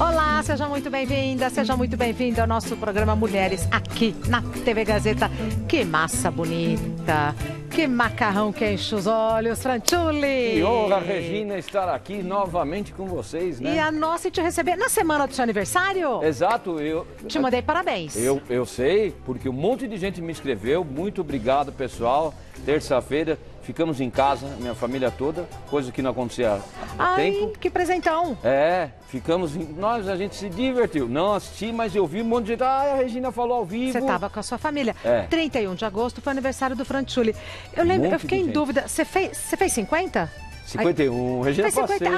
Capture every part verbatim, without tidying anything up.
Olá, seja muito bem-vinda, seja muito bem-vindo ao nosso programa Mulheres aqui na T V Gazeta. Que massa bonita, que macarrão que enche os olhos, Franciulli. Que honra, Regina, estar aqui novamente com vocês, né? E a nossa te receber na semana do seu aniversário. Exato, eu... Te mandei parabéns. Eu, eu sei, porque um monte de gente me escreveu, muito obrigado, pessoal. Terça-feira... Ficamos em casa, minha família toda, coisa que não acontecia há Ai, tempo. Que presentão! É, ficamos em... Nós, a gente se divertiu. Não assisti, mas eu vi um monte de gente. Ah, a Regina falou ao vivo. Você estava com a sua família. É. trinta e um de agosto foi o aniversário do Franciulli. Eu lembro, um eu fiquei em gente. dúvida. Você fez, você fez cinquenta? cinquenta e um, Regina, passei, ah, passei,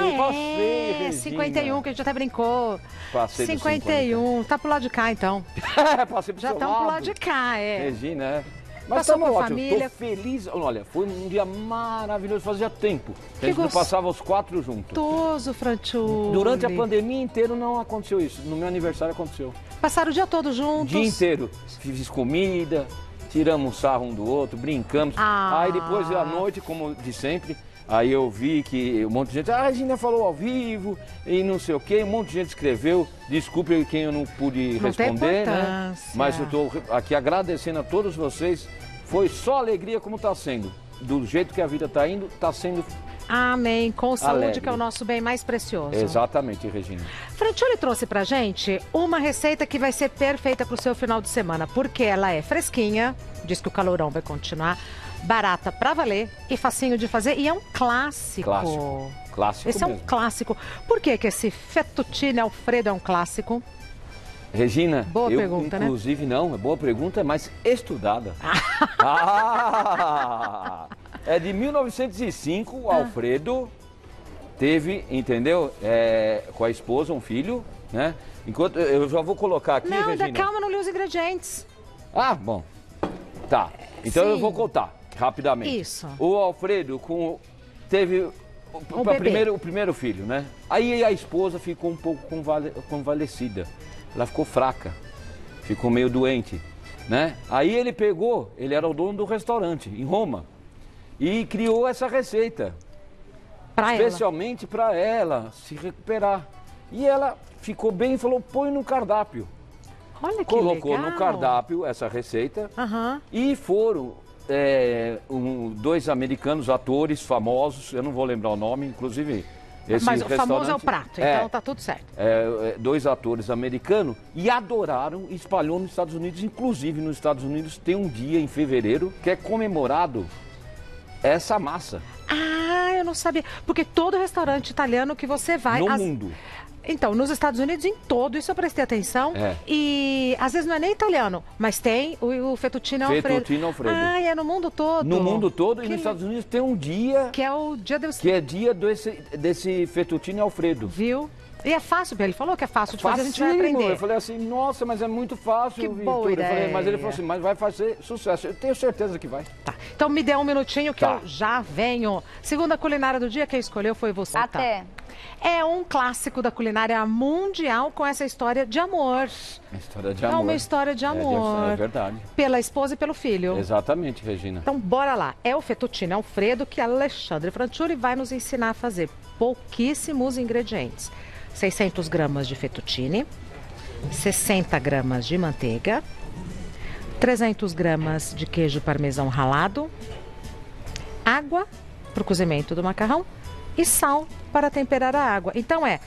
Regina. cinquenta e um, que a gente até brincou. Passei cinquenta e um, tá pro lado de cá, então. Passei pro Já estão pro lado de cá, é. Regina, é. Mas passou com a família. Tô feliz. Olha, foi um dia maravilhoso, fazia tempo. A gente não passava os quatro juntos. Gostoso, Franciulli. Durante a pandemia inteira não aconteceu isso. No meu aniversário aconteceu. Passaram o dia todo juntos? O dia inteiro. Fiz comida, tiramos sarro um do outro, brincamos. Ah. Aí depois da noite, como de sempre, aí eu vi que um monte de gente... Ah, a Regina falou ao vivo e não sei o quê. Um monte de gente escreveu. Desculpe quem eu não pude não responder, né? Mas eu estou aqui agradecendo a todos vocês. Foi só alegria como está sendo. Do jeito que a vida está indo, está sendo... Amém. Com saúde, alegre, que é o nosso bem mais precioso. Exatamente, Regina. Franciulli trouxe pra gente uma receita que vai ser perfeita pro seu final de semana, porque ela é fresquinha, diz que o calorão vai continuar, barata pra valer e facinho de fazer, e é um clássico. Clássico. Clássico esse mesmo. É um clássico. Por que que esse Fettuccine Alfredo é um clássico? Regina, boa eu, pergunta, inclusive, né? Não, é boa pergunta, mas estudada. Ah! É de mil novecentos e cinco, o Alfredo teve, entendeu, é, com a esposa, um filho, né? Enquanto, eu já vou colocar aqui, não, Regina. Não, calma, não li os ingredientes. Ah, bom. Tá, então Sim. eu vou contar rapidamente. Isso. O Alfredo com, teve o, a primeiro, o primeiro filho, né? Aí a esposa ficou um pouco convale, convalescida, ela ficou fraca, ficou meio doente, né? Aí ele pegou, ele era o dono do restaurante em Roma, e criou essa receita, pra especialmente para ela se recuperar. E ela ficou bem e falou, põe no cardápio. Olha que Colocou legal. no cardápio essa receita uhum. e foram é, um, dois americanos, atores famosos, eu não vou lembrar o nome, inclusive esse Mas o famoso é o prato, é, então tá tudo certo. É, dois atores americanos e adoraram, espalhou nos Estados Unidos, inclusive nos Estados Unidos tem um dia em fevereiro que é comemorado essa massa. Ah, eu não sabia. Porque todo restaurante italiano que você vai... No as... mundo. Então, nos Estados Unidos, em todo, isso eu prestei atenção. É. E às vezes não é nem italiano, mas tem o, o fettuccine Alfredo. Fettuccine Alfredo. Ah, é no mundo todo. No mundo todo que... e nos Estados Unidos tem um dia... Que é o dia desse... Que é dia desse, desse fettuccine Alfredo. Viu? E é fácil, ele falou que é fácil de fazer, a gente vai aprender. Eu falei assim, nossa, mas é muito fácil, que boa ideia. Eu falei, mas ele falou assim, mas vai fazer sucesso. Eu tenho certeza que vai. Tá. Então me dê um minutinho que tá. eu já venho. Segunda culinária do dia, quem escolheu foi você. Até. Tá. É um clássico da culinária mundial com essa história de amor. História de é amor. É uma história de amor. É, é verdade. Pela esposa e pelo filho. Exatamente, Regina. Então bora lá. É o Fettuccine Alfredo que Alexandre Franciulli vai nos ensinar a fazer. Pouquíssimos ingredientes. seiscentos gramas de fettuccine, sessenta gramas de manteiga, trezentas gramas de queijo parmesão ralado, água para o cozimento do macarrão e sal para temperar a água. Então é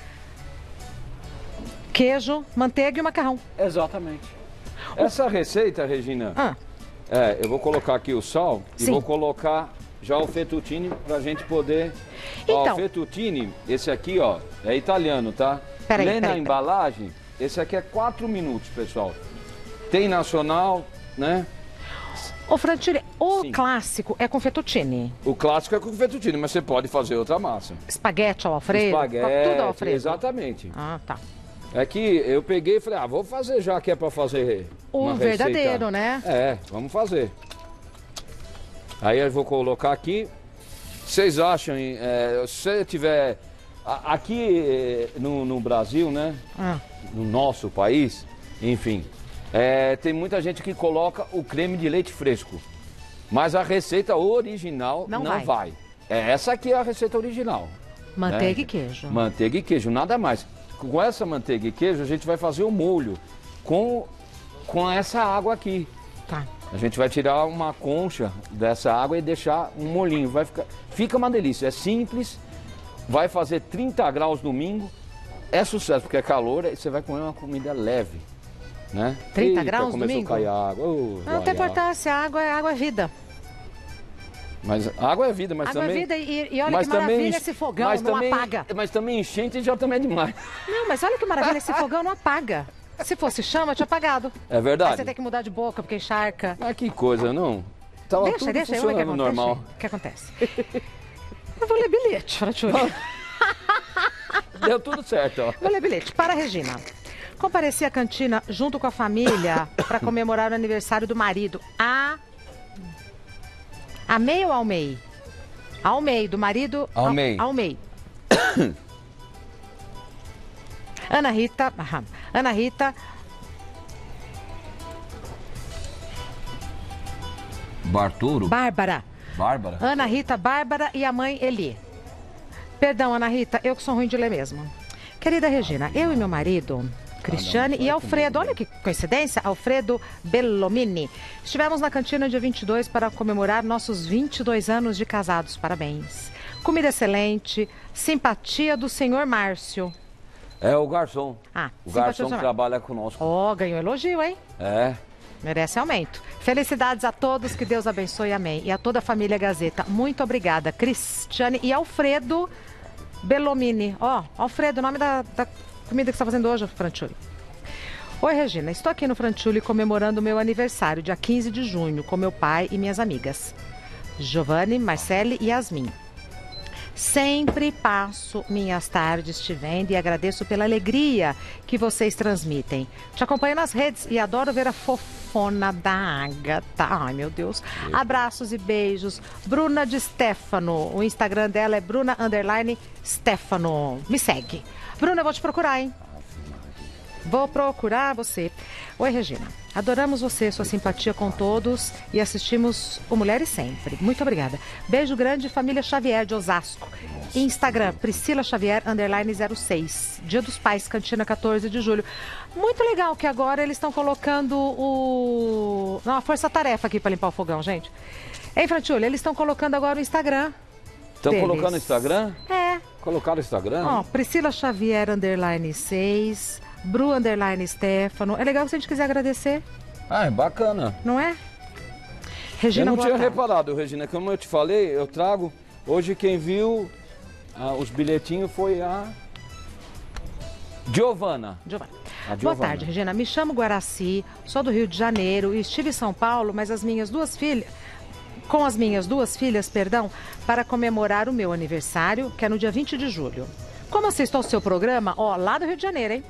queijo, manteiga e macarrão. Exatamente. Essa receita, Regina, ah. é, eu vou colocar aqui o sal Sim. e vou colocar... Já o fettuccine, pra gente poder... Então... Ó, o fettuccine, esse aqui, ó, é italiano, tá? Peraí, Lê peraí, na peraí. embalagem, esse aqui é quatro minutos, pessoal. Tem nacional, né? Ô, Franciulli, o Sim. clássico é com fettuccine. O clássico é com fettuccine, mas você pode fazer outra massa. Espaguete ao Alfredo? Espaguete, tudo ao Alfredo. Exatamente. Ah, tá. É que eu peguei e falei, ah, vou fazer já que é pra fazer uma O receita. verdadeiro, né? É, vamos fazer. Aí eu vou colocar aqui, vocês acham, é, se tiver, a, aqui no, no Brasil, né, ah. no nosso país, enfim, é, tem muita gente que coloca o creme de leite fresco, mas a receita original não, não vai. vai. É, essa aqui é a receita original. Manteiga né? e queijo. Manteiga e queijo, nada mais. com essa manteiga e queijo, a gente vai fazer o molho com, com essa água aqui. Tá. A gente vai tirar uma concha dessa água e deixar um molhinho. Vai ficar, fica uma delícia. É simples, vai fazer trinta graus domingo. É sucesso, porque é calor e você vai comer uma comida leve. Né? trinta graus domingo? Começou a cair água. Oh, não tem importância, água é água é vida. Mas água é vida, mas água também... Água é vida e, e olha que maravilha também, esse fogão, não também, apaga. Mas também enchente já também é demais. Não, mas olha que maravilha, esse fogão não apaga. Se fosse chama, tinha apagado. É verdade. Aí você tem que mudar de boca, porque encharca. Mas que coisa, não? Tava deixa, tudo deixa, eu ver o que acontece. Normal. O que acontece? Eu vou ler bilhete, Franciulli. Deu tudo certo, ó. Vou ler bilhete. Para a Regina. Compareci à cantina junto com a família para comemorar o aniversário do marido. A... Amei ou Almei? Almei, do marido... Almei. Almei. Ana Rita... Aham. Ana Rita... Barturo? Bárbara. Bárbara. Ana Rita, Bárbara e a mãe Eli. Perdão, Ana Rita, eu que sou ruim de ler mesmo. Querida Regina, eu e meu marido... Cristiane e Alfredo, olha que coincidência, Alfredo Bellomini. Estivemos na cantina dia vinte e dois para comemorar nossos vinte e dois anos de casados, parabéns. Comida excelente, simpatia do senhor Márcio. É o garçom, ah, o garçom que trabalha conosco. Ó, oh, ganhou elogio, hein? É. Merece aumento. Felicidades a todos, que Deus abençoe, amém. E a toda a família Gazeta, muito obrigada, Cristiane e Alfredo Bellomini. Ó, oh, Alfredo, o nome da... da... comida que você está fazendo hoje, Franciulli. Oi, Regina. Estou aqui no Franciulli comemorando o meu aniversário, dia quinze de junho, com meu pai e minhas amigas. Giovana, Marcele e Yasmin. Sempre passo minhas tardes te vendo e agradeço pela alegria que vocês transmitem. Te acompanho nas redes e adoro ver a fofona da Ágata. Ai, meu Deus. Abraços e beijos. Bruna de Stefano. O Instagram dela é Bruna underline Stefano. Me segue. Bruna, eu vou te procurar, hein? Vou procurar você. Oi, Regina. Adoramos você, sua simpatia com todos e assistimos o Mulheres Sempre. Muito obrigada. Beijo grande, família Xavier de Osasco. Instagram, Priscila Xavier, underline zero seis. Dia dos Pais, Cantina quatorze de julho. Muito legal que agora eles estão colocando o... Não, a força-tarefa aqui para limpar o fogão, gente. Ei, Franciulli, eles estão colocando agora o Instagram. Estão colocando o Instagram? É. Colocaram o Instagram? Ó, Priscila Xavier, underline seis, Bru, underline Stefano. É legal se a gente quiser agradecer. Ah, é bacana. Não é? Regina, eu não tinha reparado, Regina. Como eu te falei, eu trago... Hoje quem viu ah, os bilhetinhos foi a... Giovana. Giovana. Giovana. Boa tarde, Regina. Me chamo Guaraci, sou do Rio de Janeiro e estive em São Paulo, mas as minhas duas filhas... com as minhas duas filhas, perdão, para comemorar o meu aniversário, que é no dia vinte de julho. Como assisto ao seu programa, ó, lá do Rio de Janeiro, hein?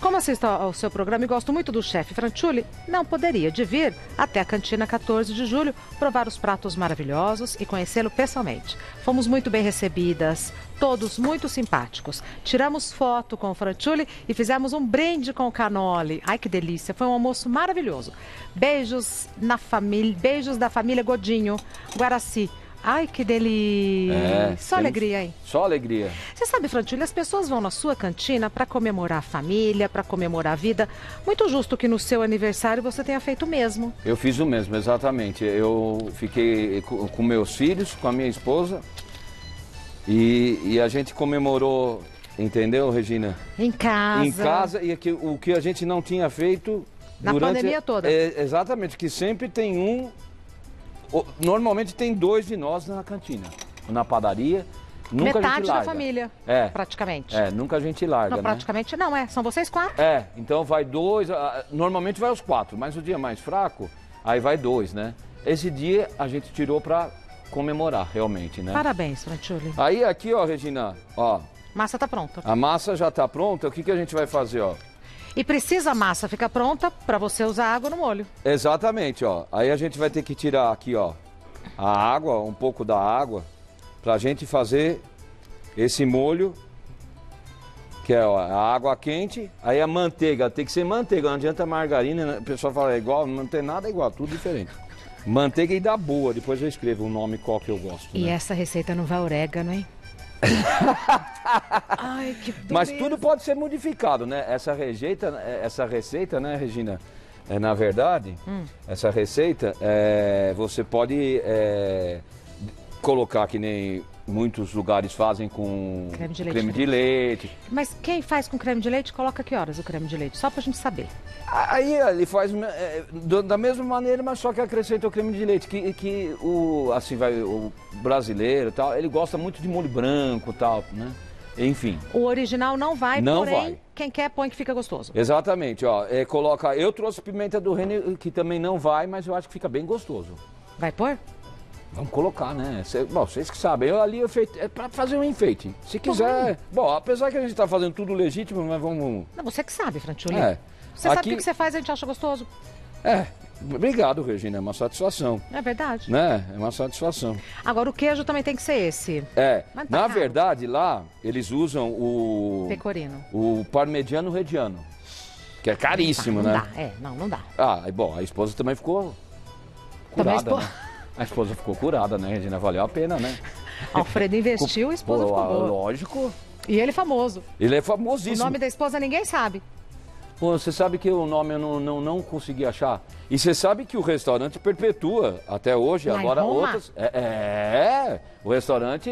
Como assisto ao seu programa e gosto muito do chefe Franciulli, não poderia de vir até a Cantina quatorze de julho, provar os pratos maravilhosos e conhecê-lo pessoalmente. Fomos muito bem recebidas, todos muito simpáticos. Tiramos foto com o Franciulli e fizemos um brinde com o Canoli. Ai, que delícia, foi um almoço maravilhoso. Beijos na família, beijos da família Godinho, Guaraci. Ai, que delícia! É, só alegria, hein? Só alegria. Você sabe, Franciulli, as pessoas vão na sua cantina para comemorar a família, para comemorar a vida. Muito justo que no seu aniversário você tenha feito o mesmo. Eu fiz o mesmo, exatamente. Eu fiquei com meus filhos, com a minha esposa. E, e a gente comemorou, entendeu, Regina? Em casa. Em casa, e aqui, o que a gente não tinha feito... Na durante, pandemia toda. É, exatamente, que sempre tem um... Normalmente tem dois de nós na cantina, na padaria, nunca metade a gente larga. Metade da família, é, praticamente. É, nunca a gente larga, não, praticamente né? não, é, são vocês quatro. É, então vai dois, normalmente vai os quatro, mas o dia mais fraco, aí vai dois, né? Esse dia a gente tirou pra comemorar, realmente, né? Parabéns, Franciulli. Aí aqui, ó, Regina, ó. Massa tá pronta. A massa já tá pronta, o que que a gente vai fazer, ó? E precisa a massa ficar pronta para você usar água no molho. Exatamente, ó. Aí a gente vai ter que tirar aqui, ó, a água, um pouco da água, pra gente fazer esse molho, que é ó, a água quente, aí a manteiga, tem que ser manteiga, não adianta margarina, né? O pessoal fala é igual, não tem nada igual, tudo diferente. Manteiga e dá boa, depois eu escrevo o nome qual que eu gosto. E né? Essa receita não vai orégano, hein? Ai, que beleza. Mas tudo pode ser modificado, né? Essa, rejeita, essa receita, né, Regina? É, na verdade, hum. essa receita, é, você pode é, colocar que nem... Muitos lugares fazem com creme de leite. Creme de leite. Mas quem faz com creme de leite, coloca que horas o creme de leite? Só pra gente saber. Aí ele faz é, da mesma maneira, mas só que acrescenta o creme de leite. Que, que o, assim, vai, o brasileiro e tal, ele gosta muito de molho branco e tal, né? Enfim. O original não vai, não porém, vai. Quem quer põe que fica gostoso. Exatamente, ó. É, coloca, eu trouxe pimenta do reino, que também não vai, mas eu acho que fica bem gostoso. Vai pôr? Vamos colocar, né? Cê, bom, vocês que sabem, eu ali eu feito, é pra fazer um enfeite. Se quiser... Bom, apesar que a gente tá fazendo tudo legítimo, mas vamos... Não, você que sabe, Franciulli. É. Você aqui... sabe o que você faz, a gente acha gostoso. É, obrigado, Regina, é uma satisfação. É verdade. Né? É uma satisfação. Agora, o queijo também tem que ser esse. É, tá na caro. Verdade, lá, eles usam o... Pecorino. O parmigiano-reggiano, que é caríssimo, ah, não né? Não dá, é, não, não dá. Ah, bom, a esposa também ficou curada, também né? A esposa ficou curada, né, Regina? Valeu a pena, né? Alfredo investiu, a esposa ficou boa. Lógico. E ele é famoso. Ele é famosíssimo. O nome da esposa ninguém sabe. Pô, você sabe que o nome eu não, não, não consegui achar. E você sabe que o restaurante perpetua até hoje. Lá agora outras. É, é, o restaurante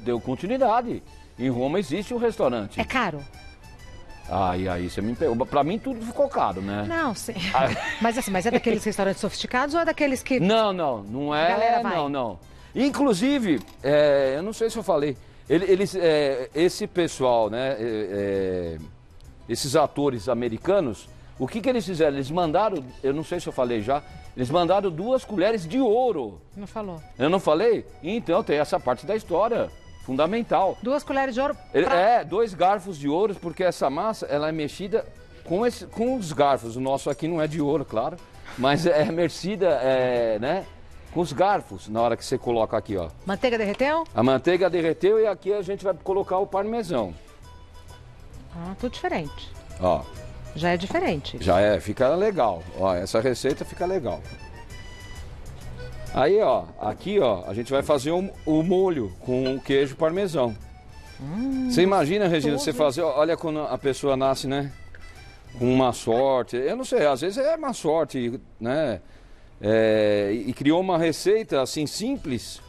deu continuidade. Em Roma existe o restaurante. É caro. Ai, aí você me pegou. Pra mim tudo ficou caro, né? Não, sim. Ah. Mas assim, mas é daqueles restaurantes sofisticados ou é daqueles que... Não, não, não é, galera vai. não, não. Inclusive, é, eu não sei se eu falei, eles, é, esse pessoal, né, é, esses atores americanos, o que que eles fizeram? Eles mandaram, eu não sei se eu falei já, eles mandaram duas colheres de ouro. Não falou. Eu não falei? Então tem essa parte da história. Fundamental. Duas colheres de ouro? Pra... É, dois garfos de ouro, porque essa massa ela é mexida com, esse, com os garfos. O nosso aqui não é de ouro, claro, mas é mexida é, né, com os garfos na hora que você coloca aqui, ó. Manteiga derreteu? A manteiga derreteu e aqui a gente vai colocar o parmesão. Ah, tudo diferente. Ó. Já é diferente. Já é, fica legal. Ó, essa receita fica legal. Aí, ó, aqui, ó, a gente vai fazer o um, um molho com o queijo parmesão. Hum, você imagina, Regina, tudo. Você fazer... Olha quando a pessoa nasce, né? Com uma sorte. Eu não sei, às vezes é uma sorte, né? É, e criou uma receita, assim, simples.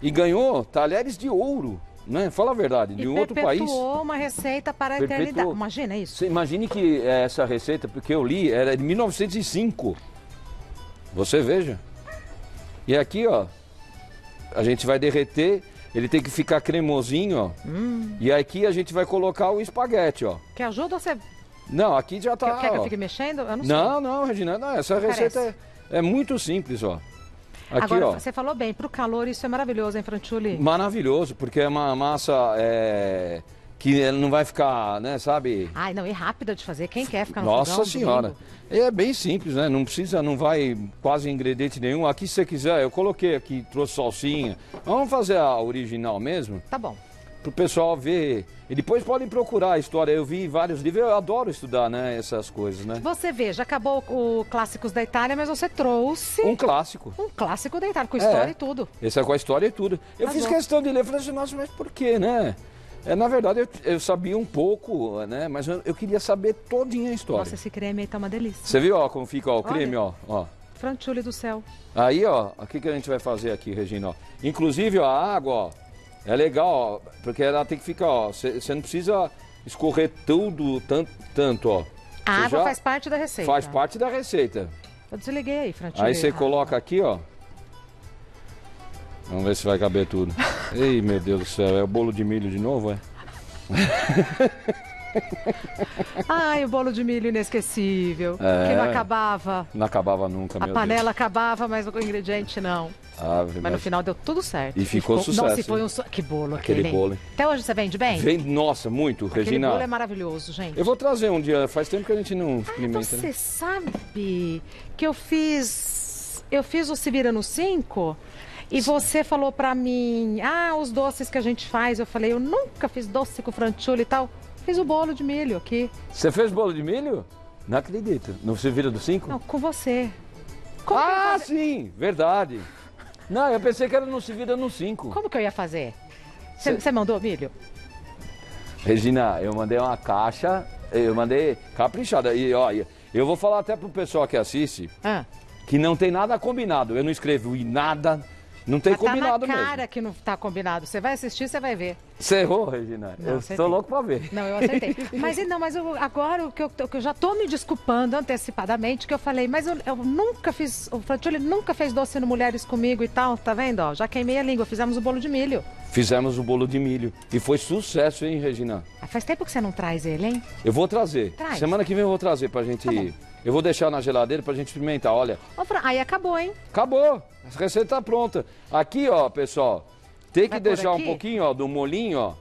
E ganhou talheres de ouro, né? Fala a verdade, de e outro país. Perpetuou uma receita para a perpetuou. eternidade. Imagina isso. Você imagine que essa receita, porque eu li, era de mil novecentos e cinco. Você veja. E aqui, ó, a gente vai derreter, ele tem que ficar cremosinho, ó. Hum. E aqui a gente vai colocar o espaguete, ó. Quer ajuda ou você... Não, aqui já tá... Quer, quer que eu fique mexendo? Eu não sei. Não, não, Regina, não, essa não receita é, é muito simples, ó. Aqui, agora, ó, você falou bem, pro calor isso é maravilhoso, hein, Franciulli? Maravilhoso, porque é uma massa... É... Que não vai ficar, né, sabe? Ai, não, e rápida de fazer. Quem quer ficar no Nossa fogão, Senhora. Domingo? É bem simples, né? Não precisa, não vai quase ingrediente nenhum. Aqui, se você quiser, eu coloquei aqui, trouxe salsinha. Vamos fazer a original mesmo? Tá bom. Pro pessoal ver. E depois podem procurar a história. Eu vi vários livros, eu adoro estudar, né, essas coisas, né? Você veja, acabou o Clássicos da Itália, mas você trouxe... Um clássico. Um clássico da Itália, com história é, e tudo. Esse é com a história e tudo. Eu mas fiz bom. questão de ler, falei assim, nossa, mas por quê, né? É, na verdade, eu, eu sabia um pouco, né? Mas eu, eu queria saber todinha a história. Nossa, esse creme aí tá uma delícia. Você viu, ó, como fica ó, o Olha. creme, ó, ó. Franciulli do céu. Aí, ó, o que que a gente vai fazer aqui, Regina, ó. Inclusive, ó, a água, ó, é legal, ó, porque ela tem que ficar, ó, você não precisa escorrer tudo, tanto, tanto ó. A cê água faz parte da receita. Faz parte da receita. Eu desliguei aí, Franciulli. Aí você coloca aqui, ó. Vamos ver se vai caber tudo. Ei, meu Deus do céu, é o bolo de milho de novo, é? Ai, o bolo de milho inesquecível, é, que não acabava. Não acabava nunca, meu Deus. A panela acabava, mas o ingrediente não. Ah, mas, mas no final deu tudo certo. E ficou, ficou sucesso. Nossa, e foi um su... Que bolo aquele. Aquele bolo. Até hoje você vende bem? Vende, nossa, muito, aquele Regina. Aquele bolo é maravilhoso, gente. Eu vou trazer um dia, faz tempo que a gente não experimenta. Ah, então né? Você sabe que eu fiz, eu fiz o Se Vira no cinco... E você falou pra mim, ah, os doces que a gente faz. Eu falei, eu nunca fiz doce com Franciulli e tal. Fiz o bolo de milho aqui. Você fez bolo de milho? Não acredito. Não se vira do cinco? Não, com você. Como ah, sim, verdade. Não, eu pensei que era não se vira no cinco. Como que eu ia fazer? Você cê... mandou milho? Regina, eu mandei uma caixa, eu mandei caprichada. E ó, eu vou falar até pro pessoal que assiste ah. que não tem nada combinado. Eu não escrevo e nada, não tem Mas combinado mesmo. Tá na cara mesmo. Que não tá combinado. Você vai assistir, você vai ver. Você errou, Regina. Não, eu estou louco pra ver. Não, eu acertei. Mas, não, mas eu, agora que eu, eu já tô me desculpando antecipadamente, que eu falei, mas eu, eu nunca fiz, o Franciulli nunca fez doce no Mulheres comigo e tal, tá vendo? Ó, já queimei a língua, fizemos o bolo de milho. Fizemos o bolo de milho. E foi sucesso, hein, Regina? Ah, faz tempo que você não traz ele, hein? Eu vou trazer. Traz. Semana que vem eu vou trazer pra gente... Tá, eu vou deixar na geladeira pra gente experimentar, olha. Ô, Fran, aí acabou, hein? Acabou. A receita tá pronta. Aqui, ó, pessoal... Tem que deixar um pouquinho, ó, do molinho, ó.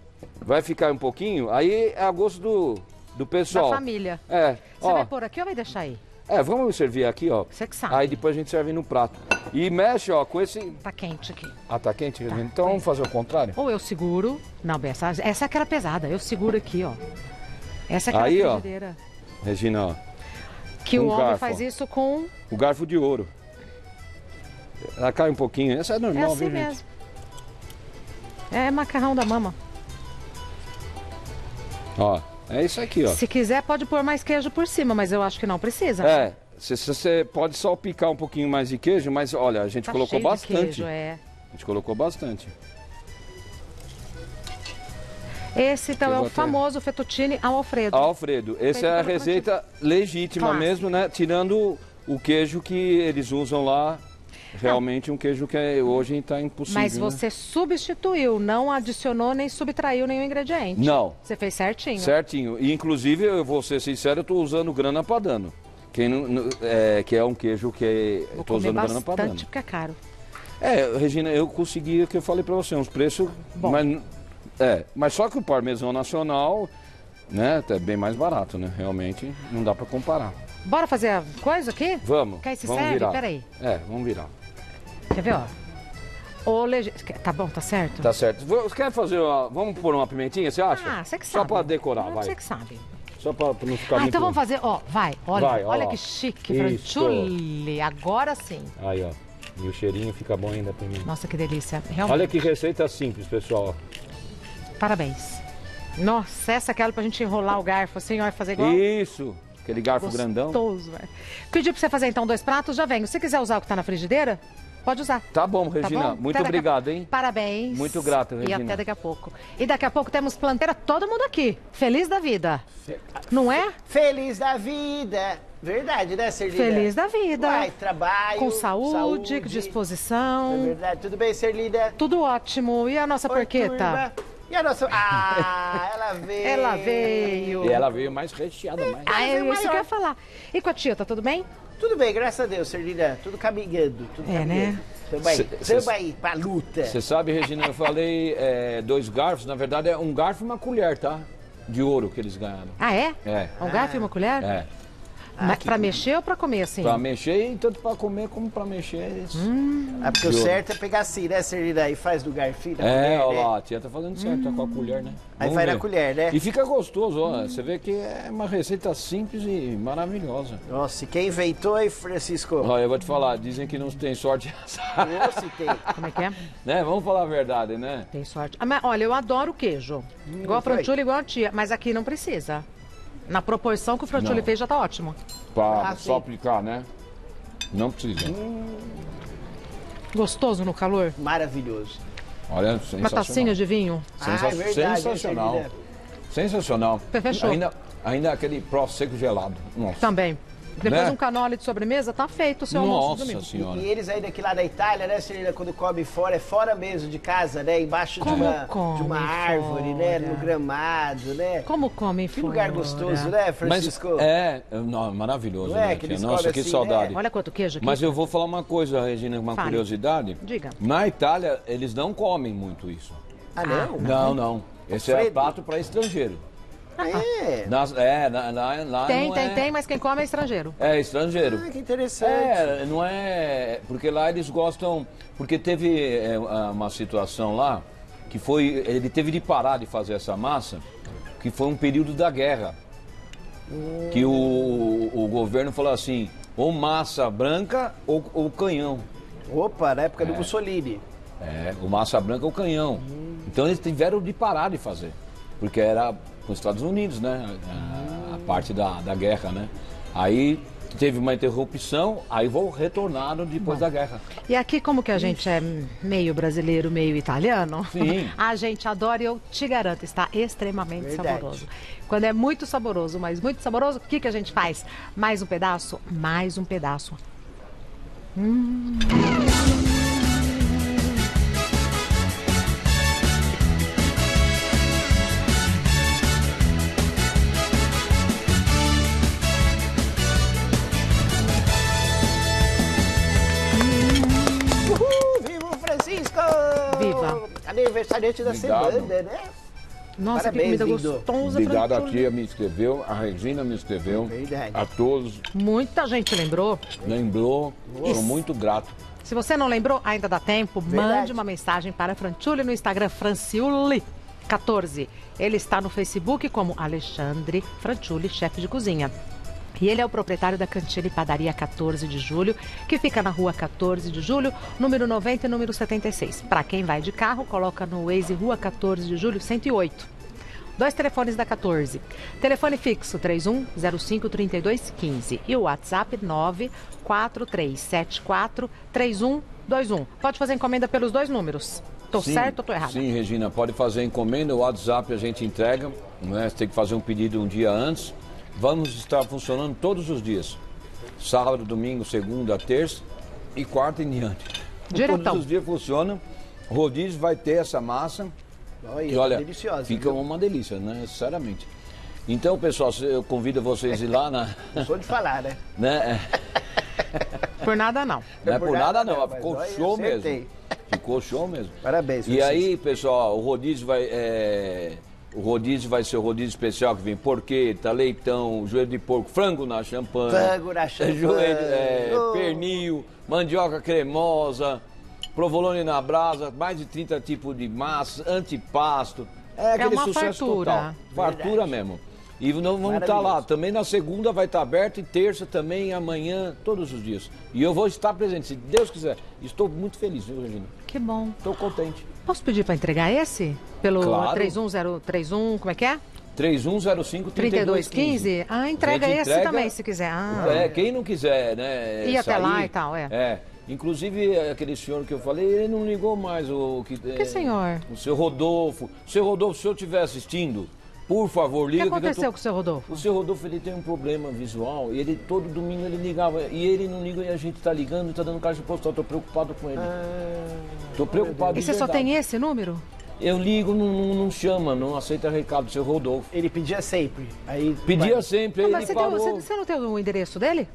Vai ficar um pouquinho. Aí é a gosto do, do pessoal. Da família. É. Você vai pôr aqui ou vai deixar aí? É, vamos servir aqui, ó. Você que sabe. Aí depois a gente serve no prato. E mexe, ó, com esse... Tá quente aqui. Ah, tá quente? Tá. Então vamos fazer o contrário? Ou eu seguro... Não, essa, essa é aquela pesada. Eu seguro aqui, ó. Essa é aquela aí, frigideira. Ó, Regina, ó. Que um o homem garfo, faz isso com... O garfo de ouro. Ela cai um pouquinho. Essa é normal, é assim, viu, gente? Mesmo. É macarrão da mama. Ó, é isso aqui, ó. Se quiser, pode pôr mais queijo por cima, mas eu acho que não precisa. É, você pode só picar um pouquinho mais de queijo, mas olha, a gente tá colocou bastante. Queijo, é. A gente colocou bastante. Esse, então, eu é o até... famoso fettuccine Alfredo. Alfredo. Essa é a receita legítima Clássico. mesmo, né? Tirando o queijo que eles usam lá. Realmente um queijo que hoje está impossível. Mas você né? substituiu, não adicionou nem subtraiu nenhum ingrediente. Não. Você fez certinho. Certinho. E, inclusive, eu vou ser sincero, eu estou usando grana padano. Quem não, é, que é um queijo que eu estou usando grana padano. Bastante porque é caro. É, Regina, eu consegui o que eu falei para você, uns preços... Bom. Mas, é, mas só que o parmesão nacional, né, é bem mais barato, né? Realmente não dá para comparar. Bora fazer a coisa aqui? Vamos. Quer se vamos serve? Virar. Peraí. É, vamos virar. Quer ver, ó? O lege... Tá bom, tá certo? Tá certo. Quer fazer uma... Vamos pôr uma pimentinha, você acha? Ah, você que sabe. Só pra decorar, vai. Você que sabe. Só pra, pra não ficar ah, muito... Ah, então vamos fazer, ó, vai. Olha, vai, olha que chique, Franciulli. Agora sim. Aí, ó. E o cheirinho fica bom ainda pra mim. Nossa, que delícia. Realmente. Olha que receita simples, pessoal. Parabéns. Nossa, essa é aquela pra gente enrolar o garfo assim, ó, e fazer igual. Isso. Aquele garfo Gostoso, grandão. Gostoso, velho. Pedi pra você fazer, então, dois pratos, já venho. Se quiser usar o que tá na frigideira... Pode usar. Tá bom, Regina. Tá bom? Muito obrigado, hein? Parabéns. Muito grato, Regina. E até daqui a pouco. E daqui a pouco temos planteira, todo mundo aqui. Feliz da vida. Fe... Não é? Feliz da vida. Verdade, né, Serlina? Feliz da vida. Vai, trabalho. Com saúde, saúde. disposição. É verdade. Tudo bem, Serlina? Tudo ótimo. E a nossa Oi, porqueta? Turma. E a nossa... Ah, ela veio. Ela veio. E ela veio mais recheada. Mais. Ah, é isso que eu ia falar. E com a tia, tá tudo bem? Tudo bem, graças a Deus, Serlina. Tudo caminhando, tudo é, caminhando. Né? Tamo aí, cê, tamo aí, pra luta. Você sabe, Regina, eu falei é, dois garfos. Na verdade, é um garfo e uma colher, tá? De ouro que eles ganharam. Ah, é? É. Um ah. garfo e uma colher? É. Ah, Mas pra que... mexer ou pra comer, assim? Pra mexer, tanto pra comer como pra mexer. É isso. Hum. Ah, porque o certo é pegar assim, né, Serlina? E faz do garfinho da é, colher, ó lá, né? A tia tá fazendo certo, hum. tá com a colher, né? Aí Vamos vai ver. na colher, né? E fica gostoso, ó. Você hum. vê que é uma receita simples e maravilhosa. Nossa, e quem inventou, hein, Francisco? Ó, eu vou te falar, dizem que não tem sorte. Nossa, tem. Como é que é? Né? Vamos falar a verdade, né? Tem sorte. Ah, mas, olha, eu adoro queijo. Hum, igual a Franciulli, igual a tia. Mas aqui não precisa. Na proporção que o Franciulli fez já tá ótimo. Pra ah, só aplicar, né? Não precisa. Hum. Gostoso no calor? Maravilhoso. Olha, sensacional. Uma tacinha de vinho? Sensa ah, é verdade, sensacional. É sensacional. Fechou. Ainda, ainda aquele pró seco gelado. Nossa. Também. Depois né? um canole de sobremesa, tá feito o seu Nossa almoço domingo. Senhora. E eles aí daqui lá da Itália, né, Serlina, quando come fora, é fora mesmo de casa, né? Embaixo Como de uma, come de uma árvore, fora. né? No gramado, né? Como comem fora? Que lugar gostoso, né, Francisco? Mas é, não, maravilhoso, não é, né, que Nossa, que assim, saudade. Né? Olha quanto queijo aqui. Mas eu vou falar uma coisa, Regina, uma Fale. curiosidade. Diga. Na Itália, eles não comem muito isso. Ah, não? Não, não. Esse Alfredo. é prato para estrangeiro. Ah, é? Nas, é, lá, lá tem, não tem, é... tem, mas quem come é estrangeiro. É, estrangeiro. Ah, que interessante. É, não é... Porque lá eles gostam... Porque teve é, uma situação lá, que foi... Ele teve de parar de fazer essa massa, que foi um período da guerra. Hum. Que o, o governo falou assim, ou massa branca ou, ou canhão. Opa, na época é. do Mussolini. É, o massa branca é o canhão. Hum. Então eles tiveram de parar de fazer, porque era com os Estados Unidos, né? A, a parte da, da guerra, né? Aí teve uma interrupção, aí vou retornaram depois Bom. da guerra. E aqui, como que a gente Isso. é meio brasileiro, meio italiano, Sim. a gente adora e eu te garanto, está extremamente Verdade. saboroso. Quando é muito saboroso, mas muito saboroso, o que, que a gente faz? Mais um pedaço? Mais um pedaço. Hum... Aniversariante da Obrigado. semana, né? Nossa, Parabéns, que comida gostosa. Obrigado, Franciulli. A tia me escreveu, a Regina me escreveu, Verdade. a todos. Muita gente lembrou. Lembrou, sou muito grato. Se você não lembrou, ainda dá tempo, Verdade. mande uma mensagem para Franciulli no Instagram, Franciulli quatorze. Ele está no Facebook como Alexandre Franciulli, chefe de cozinha. E ele é o proprietário da cantina e padaria quatorze de julho, que fica na rua quatorze de julho, número noventa e número setenta e seis. Para quem vai de carro, coloca no Waze Rua quatorze de julho, cento e oito. Dois telefones da quatorze. Telefone fixo três um zero cinco, três dois um cinco e o WhatsApp nove quatro três sete quatro, três um dois um. Pode fazer encomenda pelos dois números. Tô sim, certo ou tô errado? Sim, Regina, pode fazer encomenda, o WhatsApp a gente entrega, né? Você tem que fazer um pedido um dia antes. Vamos estar funcionando todos os dias. Sábado, domingo, segunda, terça e quarta em diante. Diretão. Todos os dias funciona. Rodízio vai ter essa massa. Olha, e olha, deliciosa, fica viu? uma delícia, né? Sinceramente. Então, pessoal, eu convido vocês a ir lá na... Eu sou de falar, né? né? Por nada não. Não é por nada não, ficou show mesmo. Ficou show mesmo. Parabéns. E aí, pessoal, o rodízio vai... É... O rodízio vai ser o rodízio especial que vem porqueta, leitão, joelho de porco, frango na champanhe. Frango na champanhe. Joelho, é, oh. Pernil, mandioca cremosa, provolone na brasa, mais de trinta tipos de massa, antipasto. É, é aquele uma sucesso fartura. total. Fartura Verdade. mesmo. E não vamos estar tá lá. Também na segunda vai estar tá aberto e terça também, amanhã, todos os dias. E eu vou estar presente, se Deus quiser. Estou muito feliz, viu, Regina? Que bom. Estou contente. Posso pedir para entregar esse? Pelo claro. três um zero três um, como é que é? três um zero cinco, três dois um cinco. Ah, entrega esse entrega, também, se quiser. Ah. É, quem não quiser, né? E até lá e tal, é. É. Inclusive, aquele senhor que eu falei, ele não ligou mais. O que, que é, senhor? O seu Rodolfo. O seu Rodolfo, se eu estiver assistindo, por favor, liga. O que aconteceu que tô... com o seu Rodolfo? O seu Rodolfo, ele tem um problema visual e ele, todo domingo ele ligava. E ele não liga e a gente tá ligando e tá dando caixa de postal. Tô preocupado com ele. Ah, Tô preocupado. E você só tem esse número? Eu ligo, não, não, não chama, não aceita recado do seu Rodolfo. Ele pedia sempre. Aí Pedia vai. sempre, aí não, mas ele você, parou. Deu, você, você não tem o endereço dele?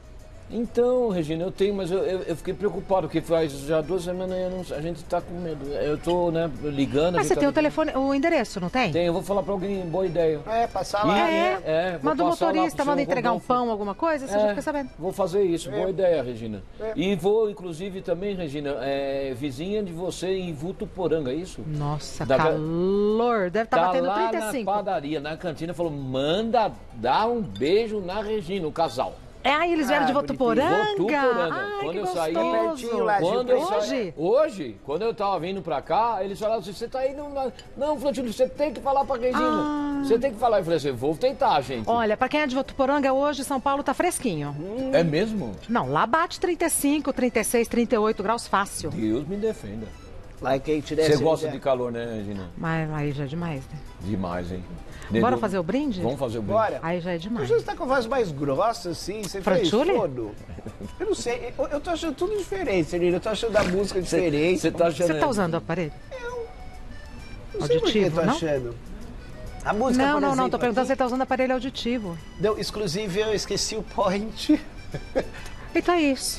Então, Regina, eu tenho, mas eu, eu, eu fiquei preocupado, porque faz já duas semanas eu não, a gente tá com medo. Eu tô, né, ligando... Mas você tá tem ligando. o telefone, o endereço, não tem? Tem, eu vou falar pra alguém, boa ideia. É, passar lá. E, é, é manda o motorista, manda entregar Rodolfo. um pão, alguma coisa, você é, já fica sabendo. Vou fazer isso, é. boa ideia, Regina. É. E vou, inclusive, também, Regina, é, vizinha de você em Votuporanga, é isso? Nossa, da, calor, deve estar tá tá batendo lá trinta e cinco. Na padaria, na cantina, falou, manda dar um beijo na Regina, o casal. É, aí eles vieram ah, de Votuporanga. Votuporanga. Ai, quando que eu saí, pertinho lá, quando eu hoje? Saí, hoje, quando eu tava vindo pra cá, eles falaram assim, você tá indo... Na... Não, Franciulli, você tem que falar pra Regina. Ah. Você tem que falar. Eu falei assim, vou tentar, gente. Olha, pra quem é de Votuporanga, hoje São Paulo tá fresquinho. Hum. É mesmo? Não, lá bate trinta e cinco, trinta e seis, trinta e oito graus fácil. Deus me defenda. Lá é quente, né? Você gosta de, de calor, né, Regina? Mas aí já é demais, né? Demais, hein? Deu... Bora fazer o brinde? Vamos fazer o brinde. Bora. Aí já é demais. Você tá com a voz mais grossa, assim, você Franciulli? fez tudo. Eu não sei, eu, eu tô achando tudo diferente, Celina. Eu tô achando a música diferente. Você tá achando... Você tá usando o aparelho? Eu... Não sei por que eu tô achando. A música, não, por não, exemplo, não, tô perguntando se você tá usando aparelho auditivo. Não, exclusive eu esqueci o point. Então é isso.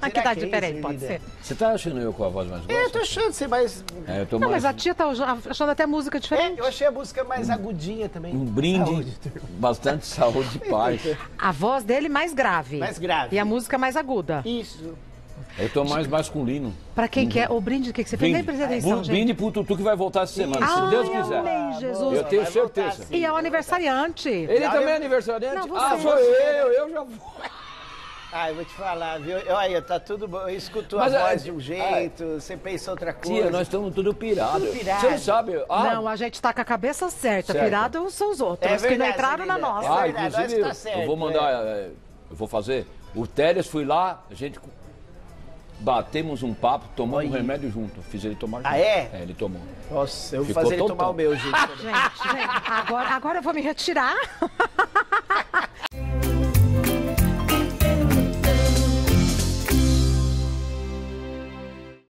Será que dá que diferente, é pode ser. Você tá achando eu com a voz mais grossa? É, eu tô achando você mais... É, eu tô Não, mais... mas a tia tá achando até música diferente. É, eu achei a música mais um, agudinha também. Um brinde, saúde. bastante saúde e paz. A voz dele mais grave. Mais grave. E a música mais aguda. Isso. Eu tô mais masculino. Pra quem uhum. quer o brinde, o que, que você brinde. fez? Nem precisa atenção, gente. Brinde pro Tutu que vai voltar essa semana, se Deus quiser. Amém, Jesus. Eu tenho certeza. Voltar, e é o aniversariante. Ele também é aniversariante? Não, ah, sou eu, eu já vou. Ah, eu vou te falar, viu? Olha, tá tudo bom. Eu escuto a voz de um jeito, ai, você pensa outra coisa. Tia, nós estamos tudo pirado. Tudo pirado. Você não sabe. Ah, não, a gente tá com a cabeça certa. Certo. Pirado são os outros, é verdade, que não entraram é na nossa. Ah, é verdade, inclusive, tá certo, eu vou mandar, é. eu vou fazer. O Teles, fui lá, a gente batemos um papo, tomamos um remédio junto. Fiz ele tomar junto. Ah, é? É, ele tomou. Nossa, eu vou fazer ele tomar o meu, gente. Gente, gente, agora, agora eu vou me retirar.